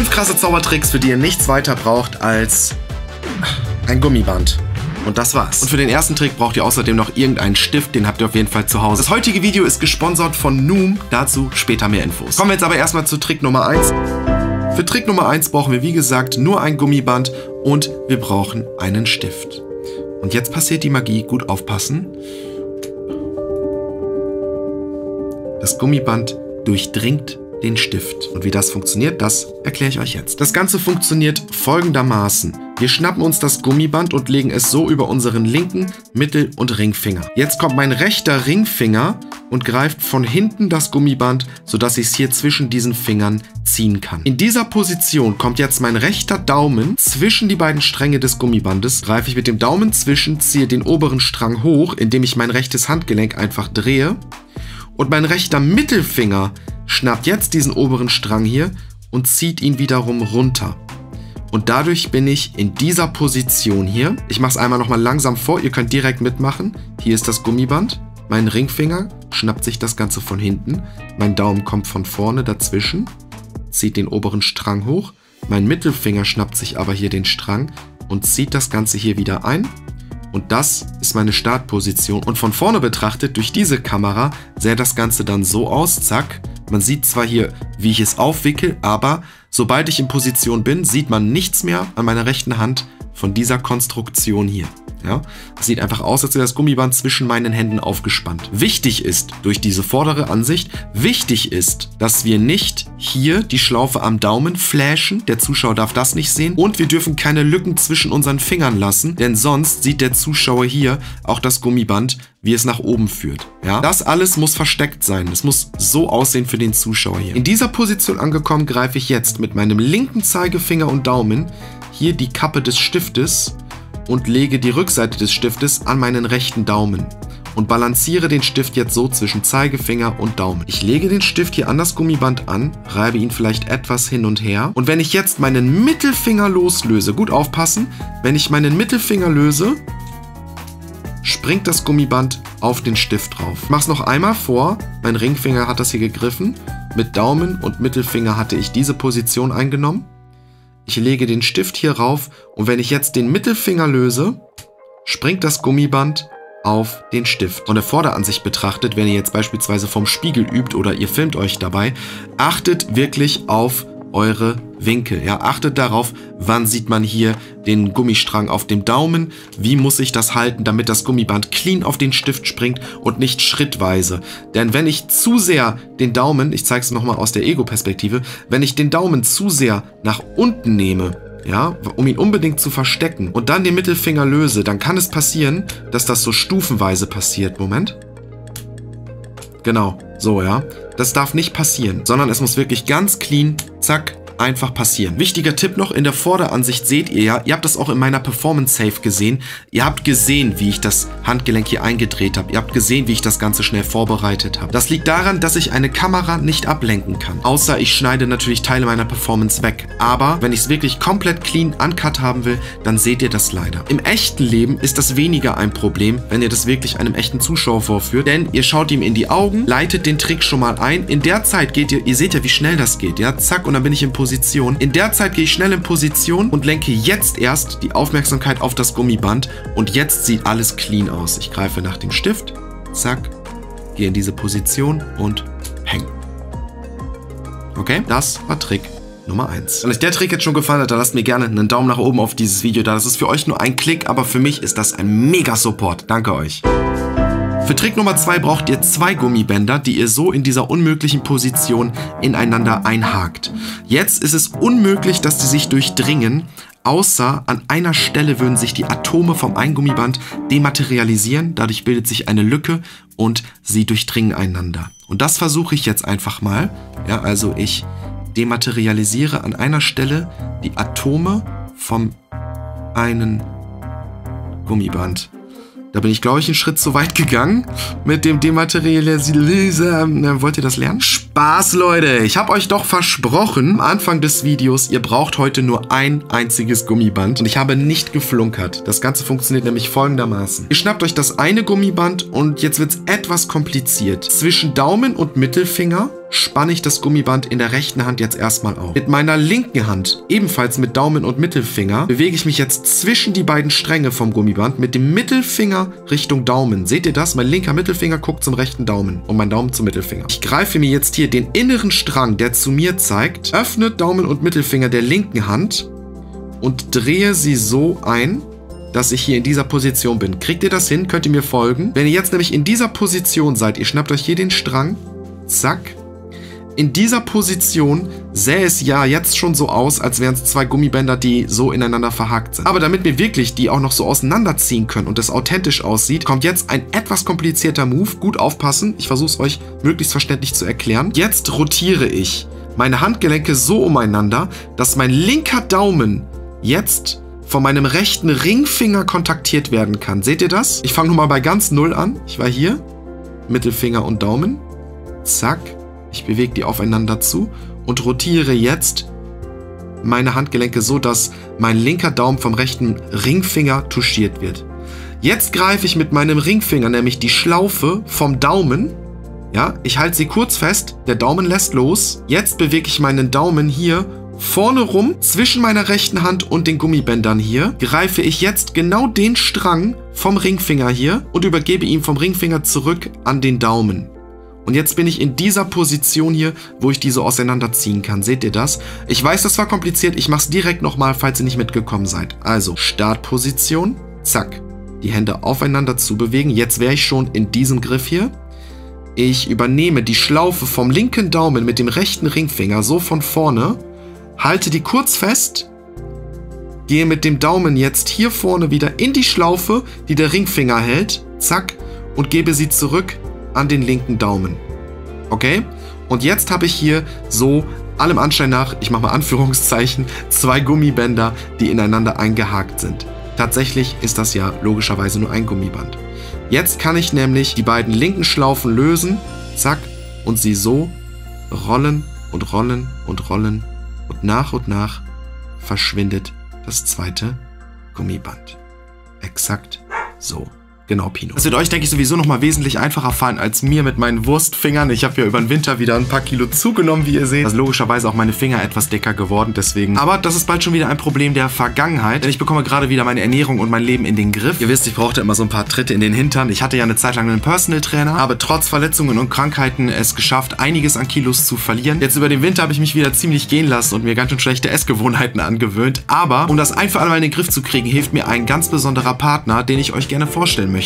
5 krasse Zaubertricks, für die ihr nichts weiter braucht als ein Gummiband. Und das war's. Und für den ersten Trick braucht ihr außerdem noch irgendeinen Stift, den habt ihr auf jeden Fall zu Hause. Das heutige Video ist gesponsert von Noom, dazu später mehr Infos. Kommen wir jetzt aber erstmal zu Trick Nummer 1. Für Trick Nummer 1 brauchen wir, wie gesagt, nur ein Gummiband und wir brauchen einen Stift. Und jetzt passiert die Magie, gut aufpassen. Das Gummiband durchdringt den Stift. Und wie das funktioniert, das erkläre ich euch jetzt. Das Ganze funktioniert folgendermaßen. Wir schnappen uns das Gummiband und legen es so über unseren linken Mittel- und Ringfinger. Jetzt kommt mein rechter Ringfinger und greift von hinten das Gummiband, sodass ich es hier zwischen diesen Fingern ziehen kann. In dieser Position kommt jetzt mein rechter Daumen zwischen die beiden Stränge des Gummibandes, greife ich mit dem Daumen zwischen, ziehe den oberen Strang hoch, indem ich mein rechtes Handgelenk einfach drehe und mein rechter Mittelfinger schnappt jetzt diesen oberen Strang hier und zieht ihn wiederum runter. Und dadurch bin ich in dieser Position hier. Ich mache es einmal nochmal langsam vor, ihr könnt direkt mitmachen. Hier ist das Gummiband, mein Ringfinger schnappt sich das Ganze von hinten, mein Daumen kommt von vorne dazwischen, zieht den oberen Strang hoch, mein Mittelfinger schnappt sich aber hier den Strang und zieht das Ganze hier wieder ein. Und das ist meine Startposition. Und von vorne betrachtet, durch diese Kamera, sähe das Ganze dann so aus, zack. Man sieht zwar hier, wie ich es aufwickel, aber sobald ich in Position bin, sieht man nichts mehr an meiner rechten Hand von dieser Konstruktion hier. Ja, es sieht einfach aus, als wäre das Gummiband zwischen meinen Händen aufgespannt. Wichtig ist, durch diese vordere Ansicht, wichtig ist, dass wir nicht hier die Schlaufe am Daumen flashen. Der Zuschauer darf das nicht sehen. Und wir dürfen keine Lücken zwischen unseren Fingern lassen, denn sonst sieht der Zuschauer hier auch das Gummiband, wie es nach oben führt. Ja? Das alles muss versteckt sein. Es muss so aussehen für den Zuschauer hier. In dieser Position angekommen, greife ich jetzt mit meinem linken Zeigefinger und Daumen hier die Kappe des Stiftes und lege die Rückseite des Stiftes an meinen rechten Daumen und balanciere den Stift jetzt so zwischen Zeigefinger und Daumen. Ich lege den Stift hier an das Gummiband an, reibe ihn vielleicht etwas hin und her und wenn ich jetzt meinen Mittelfinger loslöse, gut aufpassen, wenn ich meinen Mittelfinger löse, springt das Gummiband auf den Stift drauf. Ich mache es noch einmal vor, mein Ringfinger hat das hier gegriffen, mit Daumen und Mittelfinger hatte ich diese Position eingenommen. Ich lege den Stift hier rauf und wenn ich jetzt den Mittelfinger löse, springt das Gummiband auf den Stift. Von der Vorderansicht betrachtet, wenn ihr jetzt beispielsweise vom Spiegel übt oder ihr filmt euch dabei, achtet wirklich auf eure Winkel. Ja, achtet darauf, wann sieht man hier den Gummistrang auf dem Daumen, wie muss ich das halten, damit das Gummiband clean auf den Stift springt und nicht schrittweise. Denn wenn ich zu sehr den Daumen, ich zeige es nochmal aus der Ego-Perspektive, wenn ich den Daumen zu sehr nach unten nehme, ja, um ihn unbedingt zu verstecken und dann den Mittelfinger löse, dann kann es passieren, dass das so stufenweise passiert. Moment. Genau, so ja. Das darf nicht passieren, sondern es muss wirklich ganz clean, zack, einfach passieren. Wichtiger Tipp noch, in der Vorderansicht seht ihr ja, ihr habt das auch in meiner Performance Save gesehen, ihr habt gesehen, wie ich das Handgelenk hier eingedreht habe, ihr habt gesehen, wie ich das Ganze schnell vorbereitet habe. Das liegt daran, dass ich eine Kamera nicht ablenken kann, außer ich schneide natürlich Teile meiner Performance weg, aber wenn ich es wirklich komplett clean uncut haben will, dann seht ihr das leider. Im echten Leben ist das weniger ein Problem, wenn ihr das wirklich einem echten Zuschauer vorführt, denn ihr schaut ihm in die Augen, leitet den Trick schon mal ein, in der Zeit geht ihr seht ja, wie schnell das geht, ja, zack, und dann bin ich in Position. In der Zeit gehe ich schnell in Position und lenke jetzt erst die Aufmerksamkeit auf das Gummiband und jetzt sieht alles clean aus. Ich greife nach dem Stift, zack, gehe in diese Position und peng. Okay, das war Trick Nummer 1. Wenn euch der Trick jetzt schon gefallen hat, dann lasst mir gerne einen Daumen nach oben auf dieses Video da. Das ist für euch nur ein Klick, aber für mich ist das ein mega Support. Danke euch. Für Trick Nummer 2 braucht ihr 2 Gummibänder, die ihr so in dieser unmöglichen Position ineinander einhakt. Jetzt ist es unmöglich, dass die sich durchdringen, außer an einer Stelle würden sich die Atome vom einen Gummiband dematerialisieren, dadurch bildet sich eine Lücke und sie durchdringen einander. Und das versuche ich jetzt einfach mal. Ja, also ich dematerialisiere an einer Stelle die Atome vom einen Gummiband. Da bin ich, glaube ich, einen Schritt zu weit gegangen mit dem Dematerialisieren. Wollt ihr das lernen? Spaß, Leute! Ich habe euch doch versprochen, am Anfang des Videos, ihr braucht heute nur ein einziges Gummiband. Und ich habe nicht geflunkert. Das Ganze funktioniert nämlich folgendermaßen. Ihr schnappt euch das eine Gummiband und jetzt wird es etwas kompliziert. Zwischen Daumen und Mittelfinger spanne ich das Gummiband in der rechten Hand jetzt erstmal auf. Mit meiner linken Hand, ebenfalls mit Daumen und Mittelfinger, bewege ich mich jetzt zwischen die beiden Stränge vom Gummiband mit dem Mittelfinger Richtung Daumen. Seht ihr das? Mein linker Mittelfinger guckt zum rechten Daumen und mein Daumen zum Mittelfinger. Ich greife mir jetzt hier den inneren Strang, der zu mir zeigt, öffne Daumen und Mittelfinger der linken Hand und drehe sie so ein, dass ich hier in dieser Position bin. Kriegt ihr das hin? Könnt ihr mir folgen? Wenn ihr jetzt nämlich in dieser Position seid, ihr schnappt euch hier den Strang, zack. In dieser Position sähe es ja jetzt schon so aus, als wären es zwei Gummibänder, die so ineinander verhakt sind. Aber damit wir wirklich die auch noch so auseinanderziehen können und das authentisch aussieht, kommt jetzt ein etwas komplizierter Move. Gut aufpassen, ich versuche es euch möglichst verständlich zu erklären. Jetzt rotiere ich meine Handgelenke so umeinander, dass mein linker Daumen jetzt von meinem rechten Ringfinger kontaktiert werden kann. Seht ihr das? Ich fange nochmal bei ganz Null an. Ich war hier, Mittelfinger und Daumen, zack. Ich bewege die aufeinander zu und rotiere jetzt meine Handgelenke so, dass mein linker Daumen vom rechten Ringfinger touchiert wird. Jetzt greife ich mit meinem Ringfinger nämlich die Schlaufe vom Daumen. Ja, ich halte sie kurz fest, der Daumen lässt los. Jetzt bewege ich meinen Daumen hier vorne rum, zwischen meiner rechten Hand und den Gummibändern hier, greife ich jetzt genau den Strang vom Ringfinger hier und übergebe ihn vom Ringfinger zurück an den Daumen. Und jetzt bin ich in dieser Position hier, wo ich diese auseinanderziehen kann. Seht ihr das? Ich weiß, das war kompliziert. Ich mache es direkt nochmal, falls ihr nicht mitgekommen seid. Also, Startposition. Zack. Die Hände aufeinander zu bewegen. Jetzt wäre ich schon in diesem Griff hier. Ich übernehme die Schlaufe vom linken Daumen mit dem rechten Ringfinger so von vorne. Halte die kurz fest. Gehe mit dem Daumen jetzt hier vorne wieder in die Schlaufe, die der Ringfinger hält. Zack. Und gebe sie zurück an den linken Daumen. Okay? Und jetzt habe ich hier so allem Anschein nach, ich mache mal Anführungszeichen, zwei Gummibänder, die ineinander eingehakt sind. Tatsächlich ist das ja logischerweise nur ein Gummiband. Jetzt kann ich nämlich die beiden linken Schlaufen lösen, zack, und sie so rollen und rollen und rollen und nach verschwindet das zweite Gummiband. Exakt so. Genau, Pino. Das wird euch, denke ich, sowieso nochmal wesentlich einfacher fallen als mir mit meinen Wurstfingern. Ich habe ja über den Winter wieder ein paar Kilo zugenommen, wie ihr seht. Also logischerweise auch meine Finger etwas dicker geworden, deswegen. Aber das ist bald schon wieder ein Problem der Vergangenheit, denn ich bekomme gerade wieder meine Ernährung und mein Leben in den Griff. Ihr wisst, ich brauchte immer so ein paar Tritte in den Hintern. Ich hatte ja eine Zeit lang einen Personal Trainer, habe trotz Verletzungen und Krankheiten es geschafft, einiges an Kilos zu verlieren. Jetzt über den Winter habe ich mich wieder ziemlich gehen lassen und mir ganz schön schlechte Essgewohnheiten angewöhnt. Aber um das ein für alle Mal in den Griff zu kriegen, hilft mir ein ganz besonderer Partner, den ich euch gerne vorstellen möchte.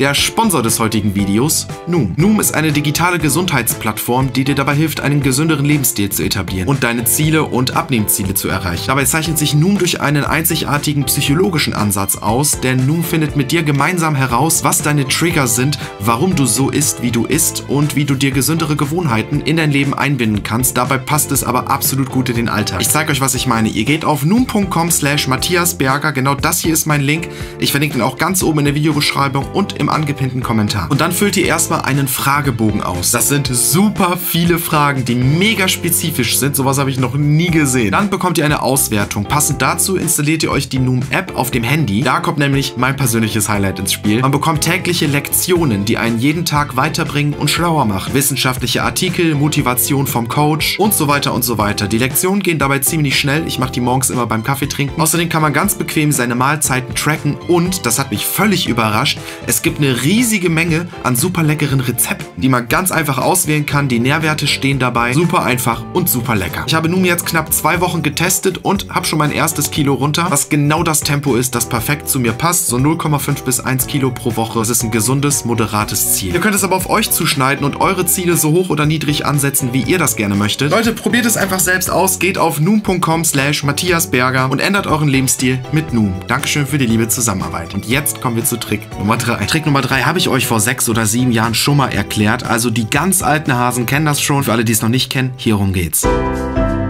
Der Sponsor des heutigen Videos, Noom. Noom ist eine digitale Gesundheitsplattform, die dir dabei hilft, einen gesünderen Lebensstil zu etablieren und deine Ziele und Abnehmziele zu erreichen. Dabei zeichnet sich Noom durch einen einzigartigen psychologischen Ansatz aus, denn Noom findet mit dir gemeinsam heraus, was deine Trigger sind, warum du so isst, wie du isst und wie du dir gesündere Gewohnheiten in dein Leben einbinden kannst. Dabei passt es aber absolut gut in den Alltag. Ich zeige euch, was ich meine. Ihr geht auf noom.com/matthiasberger. Genau das hier ist mein Link. Ich verlinke ihn auch ganz oben in der Videobeschreibung und im angepinnten Kommentar. Und dann füllt ihr erstmal einen Fragebogen aus. Das sind super viele Fragen, die mega spezifisch sind. Sowas habe ich noch nie gesehen. Dann bekommt ihr eine Auswertung. Passend dazu installiert ihr euch die Noom-App auf dem Handy. Da kommt nämlich mein persönliches Highlight ins Spiel. Man bekommt tägliche Lektionen, die einen jeden Tag weiterbringen und schlauer machen. Wissenschaftliche Artikel, Motivation vom Coach und so weiter und so weiter. Die Lektionen gehen dabei ziemlich schnell. Ich mache die morgens immer beim Kaffee trinken. Außerdem kann man ganz bequem seine Mahlzeiten tracken und, das hat mich völlig überrascht, es gibt eine riesige Menge an super leckeren Rezepten, die man ganz einfach auswählen kann. Die Nährwerte stehen dabei. Super einfach und super lecker. Ich habe Noom jetzt knapp 2 Wochen getestet und habe schon mein erstes Kilo runter, was genau das Tempo ist, das perfekt zu mir passt. So 0,5 bis 1 Kilo pro Woche. Das ist ein gesundes, moderates Ziel. Ihr könnt es aber auf euch zuschneiden und eure Ziele so hoch oder niedrig ansetzen, wie ihr das gerne möchtet. Leute, probiert es einfach selbst aus. Geht auf noom.com/matthiasberger und ändert euren Lebensstil mit Noom. Dankeschön für die liebe Zusammenarbeit. Und jetzt kommen wir zu Trick Nummer 3. Trick Nummer 3 habe ich euch vor 6 oder 7 Jahren schon mal erklärt, also die ganz alten Hasen kennen das schon. Für alle, die es noch nicht kennen, hierum geht's.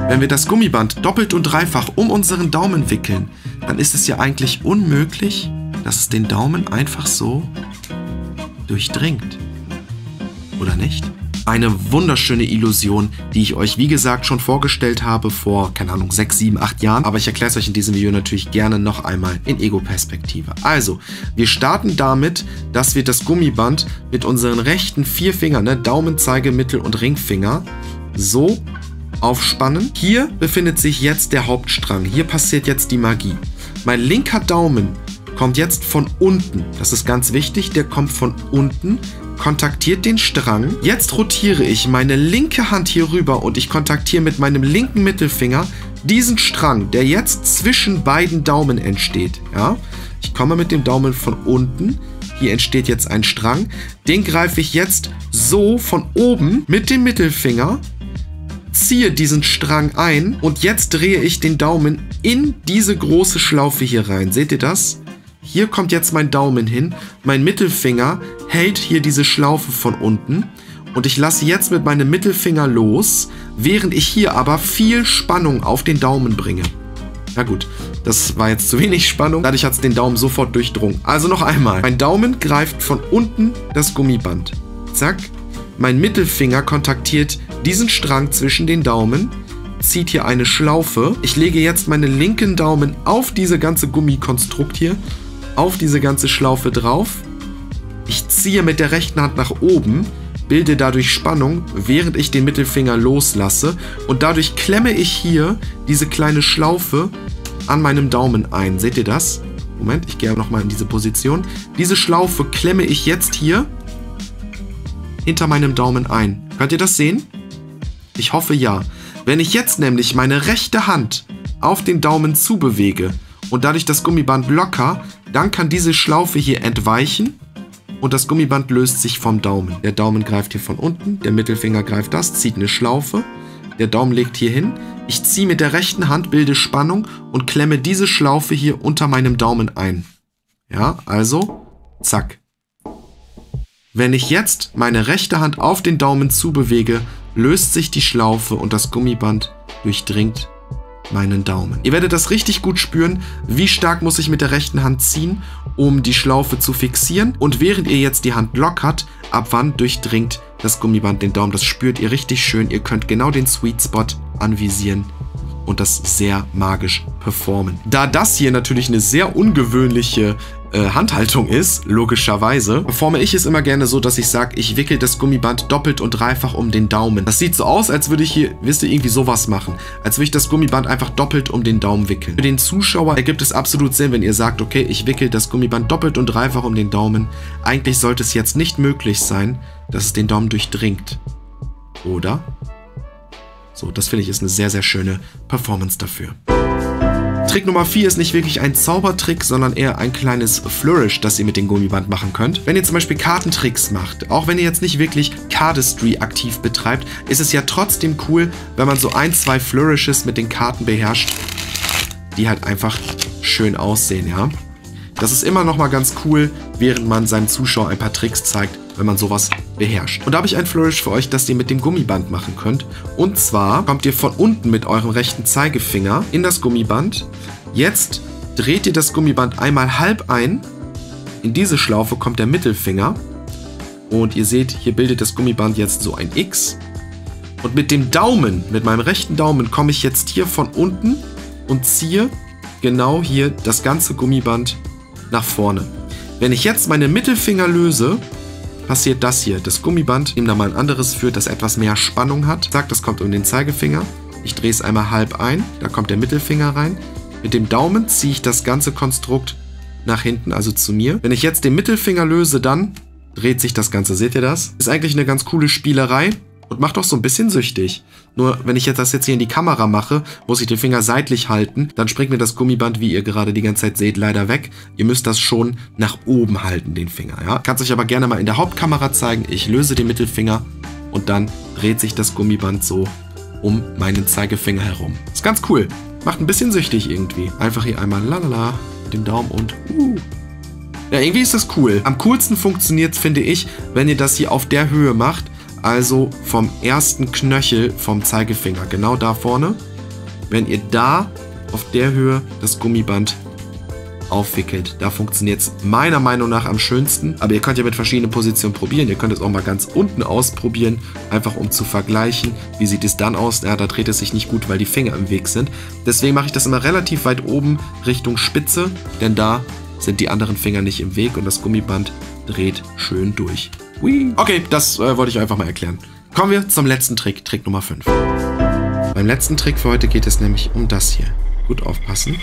Wenn wir das Gummiband doppelt und dreifach um unseren Daumen wickeln, dann ist es ja eigentlich unmöglich, dass es den Daumen einfach so durchdringt. Oder nicht? Eine wunderschöne Illusion, die ich euch, wie gesagt, schon vorgestellt habe vor, keine Ahnung, 6, 7, 8 Jahren. Aber ich erkläre es euch in diesem Video natürlich gerne noch einmal in Ego-Perspektive. Also, wir starten damit, dass wir das Gummiband mit unseren rechten 4 Fingern, ne, Daumen, Zeige, Mittel- und Ringfinger, so aufspannen. Hier befindet sich jetzt der Hauptstrang. Hier passiert jetzt die Magie. Mein linker Daumen kommt jetzt von unten. Das ist ganz wichtig. Der kommt von unten, kontaktiert den Strang. Jetzt rotiere ich meine linke Hand hier rüber und ich kontaktiere mit meinem linken Mittelfinger diesen Strang, der jetzt zwischen beiden Daumen entsteht. Ja? Ich komme mit dem Daumen von unten. Hier entsteht jetzt ein Strang. Den greife ich jetzt so von oben mit dem Mittelfinger, ziehe diesen Strang ein und jetzt drehe ich den Daumen in diese große Schlaufe hier rein. Seht ihr das? Hier kommt jetzt mein Daumen hin. Mein Mittelfinger hält hier diese Schlaufe von unten und ich lasse jetzt mit meinem Mittelfinger los, während ich hier aber viel Spannung auf den Daumen bringe. Na gut, das war jetzt zu wenig Spannung. Dadurch hat es den Daumen sofort durchdrungen. Also noch einmal. Mein Daumen greift von unten das Gummiband. Zack. Mein Mittelfinger kontaktiert diesen Strang zwischen den Daumen, zieht hier eine Schlaufe. Ich lege jetzt meinen linken Daumen auf diese ganze Gummikonstrukt hier, auf diese ganze Schlaufe drauf. Ich ziehe mit der rechten Hand nach oben, bilde dadurch Spannung, während ich den Mittelfinger loslasse. Und dadurch klemme ich hier diese kleine Schlaufe an meinem Daumen ein. Seht ihr das? Moment, ich gehe nochmal in diese Position. Diese Schlaufe klemme ich jetzt hier hinter meinem Daumen ein. Könnt ihr das sehen? Ich hoffe ja. Wenn ich jetzt nämlich meine rechte Hand auf den Daumen zubewege und dadurch das Gummiband locker, dann kann diese Schlaufe hier entweichen und das Gummiband löst sich vom Daumen. Der Daumen greift hier von unten, der Mittelfinger greift das, zieht eine Schlaufe, der Daumen legt hier hin. Ich ziehe mit der rechten Hand, bilde Spannung und klemme diese Schlaufe hier unter meinem Daumen ein. Ja, also, zack. Wenn ich jetzt meine rechte Hand auf den Daumen zubewege, löst sich die Schlaufe und das Gummiband durchdringt meinen Daumen. Ihr werdet das richtig gut spüren, wie stark muss ich mit der rechten Hand ziehen, um die Schlaufe zu fixieren. Und während ihr jetzt die Hand lockert, ab wann durchdringt das Gummiband den Daumen. Das spürt ihr richtig schön. Ihr könnt genau den Sweet Spot anvisieren und das sehr magisch performen. Da das hier natürlich eine sehr ungewöhnliche Handhaltung ist, logischerweise, performe ich es immer gerne so, dass ich sage, ich wickel das Gummiband doppelt und dreifach um den Daumen. Das sieht so aus, als würde ich hier, wisst ihr, irgendwie sowas machen. Als würde ich das Gummiband einfach doppelt um den Daumen wickeln. Für den Zuschauer ergibt es absolut Sinn, wenn ihr sagt, okay, ich wickel das Gummiband doppelt und dreifach um den Daumen. Eigentlich sollte es jetzt nicht möglich sein, dass es den Daumen durchdringt. Oder? So, das finde ich ist eine sehr, sehr schöne Performance dafür. Trick Nummer 4 ist nicht wirklich ein Zaubertrick, sondern eher ein kleines Flourish, das ihr mit dem Gummiband machen könnt. Wenn ihr zum Beispiel Kartentricks macht, auch wenn ihr jetzt nicht wirklich Cardistry aktiv betreibt, ist es ja trotzdem cool, wenn man so ein, zwei Flourishes mit den Karten beherrscht, die halt einfach schön aussehen, ja. Das ist immer nochmal ganz cool, während man seinem Zuschauer ein paar Tricks zeigt, wenn man sowas beherrscht. Und da habe ich ein Flourish für euch, das ihr mit dem Gummiband machen könnt. Und zwar kommt ihr von unten mit eurem rechten Zeigefinger in das Gummiband. Jetzt dreht ihr das Gummiband einmal halb ein. In diese Schlaufe kommt der Mittelfinger. Und ihr seht, hier bildet das Gummiband jetzt so ein X. Und mit dem Daumen, mit meinem rechten Daumen, komme ich jetzt hier von unten und ziehe genau hier das ganze Gummiband nach vorne. Wenn ich jetzt meine Mittelfinger löse, passiert das hier. Das Gummiband, nehmen da mal ein anderes für, das etwas mehr Spannung hat. Zack, das kommt um den Zeigefinger. Ich drehe es einmal halb ein, da kommt der Mittelfinger rein. Mit dem Daumen ziehe ich das ganze Konstrukt nach hinten, also zu mir. Wenn ich jetzt den Mittelfinger löse, dann dreht sich das Ganze. Seht ihr das? Ist eigentlich eine ganz coole Spielerei und macht doch so ein bisschen süchtig. Nur, wenn ich jetzt das hier in die Kamera mache, muss ich den Finger seitlich halten, dann springt mir das Gummiband, wie ihr gerade die ganze Zeit seht, leider weg. Ihr müsst das schon nach oben halten, den Finger, ja? Kannst euch aber gerne mal in der Hauptkamera zeigen. Ich löse den Mittelfinger und dann dreht sich das Gummiband so um meinen Zeigefinger herum. Ist ganz cool. Macht ein bisschen süchtig irgendwie. Einfach hier einmal lalala mit dem Daumen und Ja, irgendwie ist das cool. Am coolsten funktioniert es, finde ich, wenn ihr das hier auf der Höhe macht. Also vom ersten Knöchel vom Zeigefinger, genau da vorne, wenn ihr da auf der Höhe das Gummiband aufwickelt. Da funktioniert es meiner Meinung nach am schönsten, aber ihr könnt ja mit verschiedenen Positionen probieren. Ihr könnt es auch mal ganz unten ausprobieren, einfach um zu vergleichen, wie sieht es dann aus. Ja, da dreht es sich nicht gut, weil die Finger im Weg sind. Deswegen mache ich das immer relativ weit oben Richtung Spitze, denn da sind die anderen Finger nicht im Weg und das Gummiband dreht schön durch. Okay, das wollte ich einfach mal erklären. Kommen wir zum letzten Trick, Trick Nummer 5. Beim letzten Trick für heute geht es nämlich um das hier. Gut aufpassen.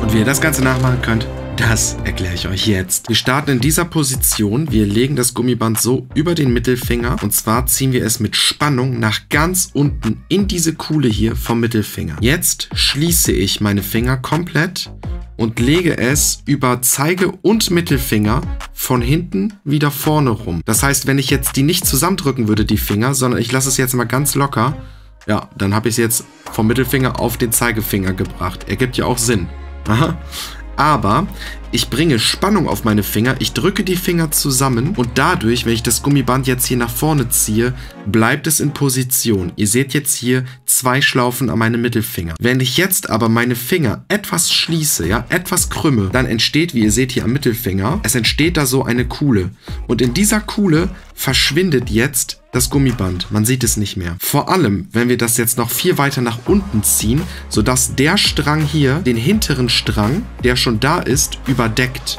Und wie ihr das Ganze nachmachen könnt, das erkläre ich euch jetzt. Wir starten in dieser Position. Wir legen das Gummiband so über den Mittelfinger. Und zwar ziehen wir es mit Spannung nach ganz unten in diese Kuhle hier vom Mittelfinger. Jetzt schließe ich meine Finger komplett und lege es über Zeige und Mittelfinger von hinten wieder vorne rum. Das heißt, wenn ich jetzt die nicht zusammendrücken würde, die Finger, sondern ich lasse es jetzt mal ganz locker, ja, dann habe ich es jetzt vom Mittelfinger auf den Zeigefinger gebracht. Ergibt ja auch Sinn. Aha. Aber ich bringe Spannung auf meine Finger, ich drücke die Finger zusammen und dadurch, wenn ich das Gummiband jetzt hier nach vorne ziehe, bleibt es in Position. Ihr seht jetzt hier zwei Schlaufen an meinem Mittelfinger. Wenn ich jetzt aber meine Finger etwas schließe, ja, etwas krümme, dann entsteht, wie ihr seht hier am Mittelfinger, es entsteht da so eine Kuhle. Und in dieser Kuhle verschwindet jetzt das Gummiband. Man sieht es nicht mehr. Vor allem, wenn wir das jetzt noch viel weiter nach unten ziehen, sodass der Strang hier, den hinteren Strang, der schon da ist, überdeckt.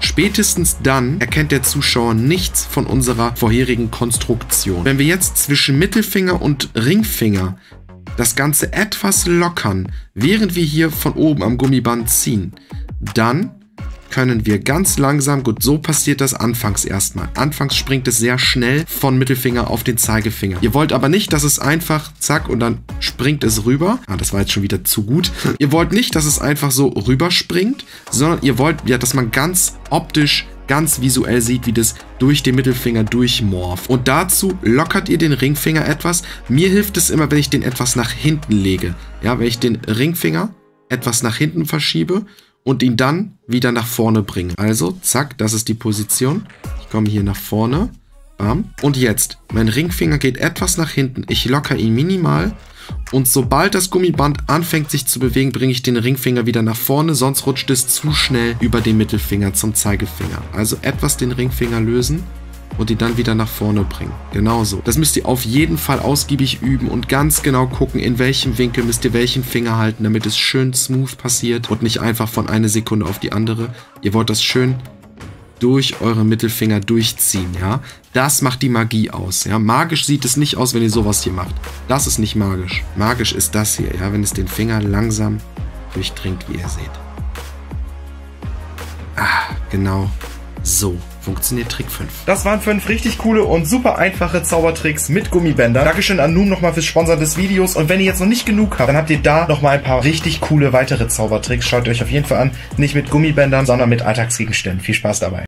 Spätestens dann erkennt der Zuschauer nichts von unserer vorherigen Konstruktion. Wenn wir jetzt zwischen Mittelfinger und Ringfinger das Ganze etwas lockern, während wir hier von oben am Gummiband ziehen, dann können wir ganz langsam, gut, so passiert das anfangs erstmal. Anfangs springt es sehr schnell von Mittelfinger auf den Zeigefinger. Ihr wollt aber nicht, dass es einfach, zack, und dann springt es rüber. Ah, das war jetzt schon wieder zu gut. Ihr wollt nicht, dass es einfach so rüberspringt, sondern ihr wollt, ja, dass man ganz optisch, ganz visuell sieht, wie das durch den Mittelfinger durchmorpht. Und dazu lockert ihr den Ringfinger etwas. Mir hilft es immer, wenn ich den etwas nach hinten lege. Ja, wenn ich den Ringfinger etwas nach hinten verschiebe und ihn dann wieder nach vorne bringen. Also, zack, das ist die Position. Ich komme hier nach vorne. Bam. Und jetzt, mein Ringfinger geht etwas nach hinten. Ich lockere ihn minimal. Und sobald das Gummiband anfängt sich zu bewegen, bringe ich den Ringfinger wieder nach vorne. Sonst rutscht es zu schnell über den Mittelfinger zum Zeigefinger. Also etwas den Ringfinger lösen und die dann wieder nach vorne bringen. Genauso. Das müsst ihr auf jeden Fall ausgiebig üben und ganz genau gucken, in welchem Winkel müsst ihr welchen Finger halten, damit es schön smooth passiert und nicht einfach von einer Sekunde auf die andere. Ihr wollt das schön durch eure Mittelfinger durchziehen, ja? Das macht die Magie aus, ja? Magisch sieht es nicht aus, wenn ihr sowas hier macht. Das ist nicht magisch. Magisch ist das hier, ja? Wenn es den Finger langsam durchdringt, wie ihr seht. Ah, genau. So funktioniert Trick 5. Das waren 5 richtig coole und super einfache Zaubertricks mit Gummibändern. Dankeschön an Noom nochmal fürs Sponsoren des Videos. Und wenn ihr jetzt noch nicht genug habt, dann habt ihr da nochmal ein paar richtig coole weitere Zaubertricks. Schaut euch auf jeden Fall an. Nicht mit Gummibändern, sondern mit Alltagsgegenständen. Viel Spaß dabei.